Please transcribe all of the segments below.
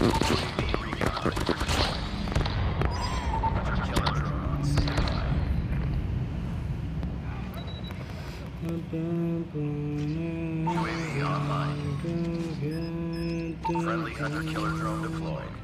UAV online. Friendly hunter killer drone deployed.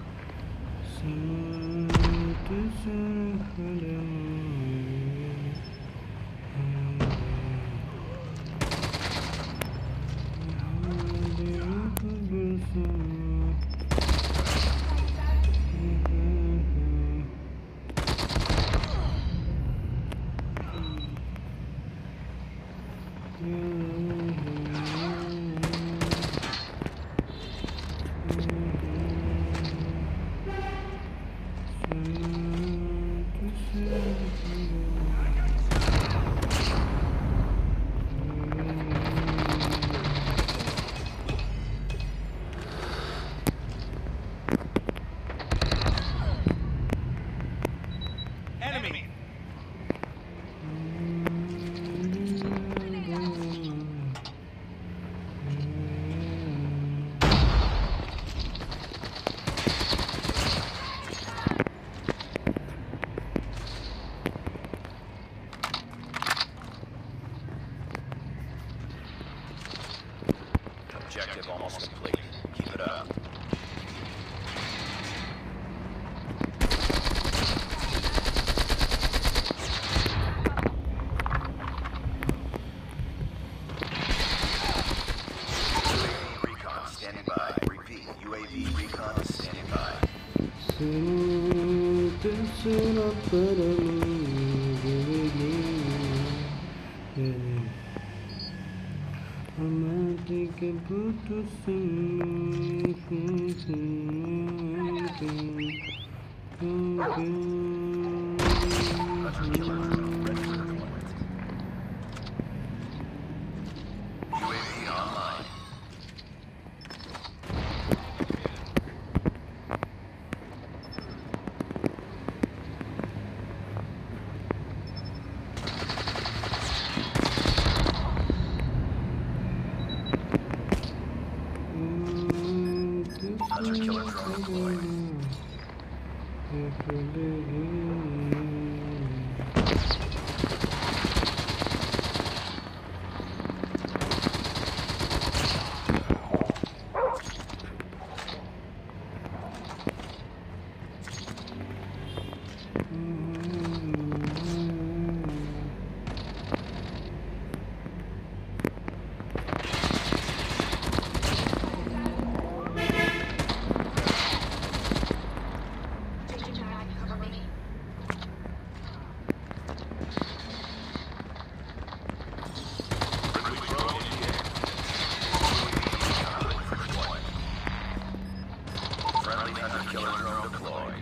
Objective almost complete. Keep it up. UAV recon standing by. Repeat, UAV recon standing by. I'm taking photos killer drone deployed.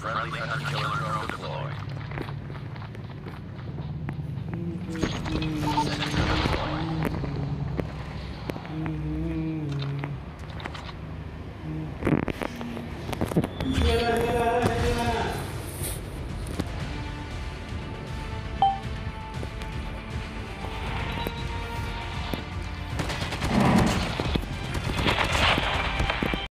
Friendly hunter killer drone deployed.